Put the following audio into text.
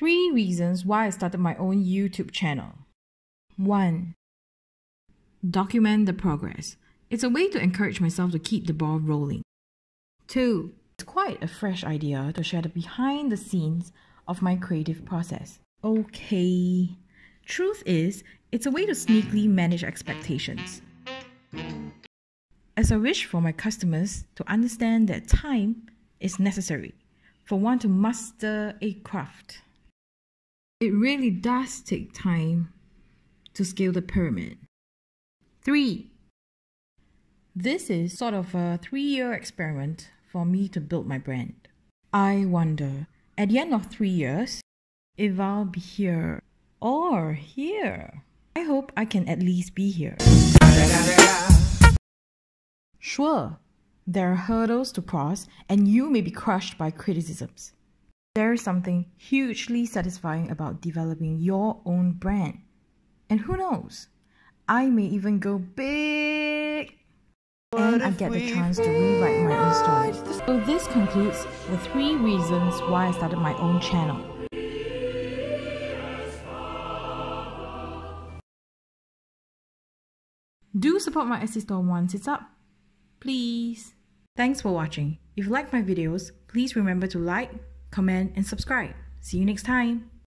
3 reasons why I started my own YouTube channel. 1. Document the progress. It's a way to encourage myself to keep the ball rolling. 2. It's quite a fresh idea to share the behind the scenes of my creative process. Okay. Truth is, it's a way to sneakily manage expectations. As I wish for my customers to understand that time is necessary for one to master a craft. It really does take time to scale the pyramid. 3. This is sort of a 3-year experiment for me to build my brand. I wonder, at the end of 3 years, if I'll be here or here. I hope I can at least be here. Sure, there are hurdles to cross and you may be crushed by criticisms. There is something hugely satisfying about developing your own brand. And who knows, I may even go big and I get the chance to rewrite my own story. So this concludes the 3 reasons why I started my own channel. Do support my Etsy store once it's up, please. Thanks for watching. If you like my videos, please remember to like, comment, and subscribe. See you next time.